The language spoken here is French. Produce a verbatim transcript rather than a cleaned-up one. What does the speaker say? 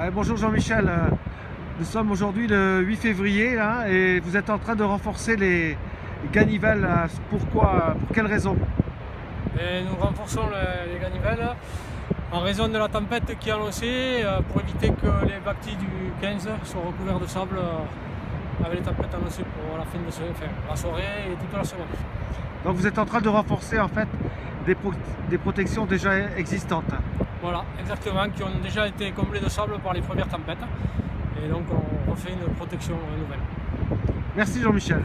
Euh, bonjour Jean-Michel, euh, nous sommes aujourd'hui le huit février là, et vous êtes en train de renforcer les ganivelles. Pourquoi? Pour quelles raisons? Et nous renforçons le, les ganivelles en raison de la tempête qui est annoncée euh, pour éviter que les bactis du quinze soient recouverts de sable euh, avec les tempêtes annoncées pour la fin de soirée, enfin, la soirée et toute la semaine. Donc vous êtes en train de renforcer en fait des, pro des protections déjà existantes? Voilà, exactement, qui ont déjà été comblés de sable par les premières tempêtes. Et donc on refait une protection nouvelle. Merci Jean-Michel.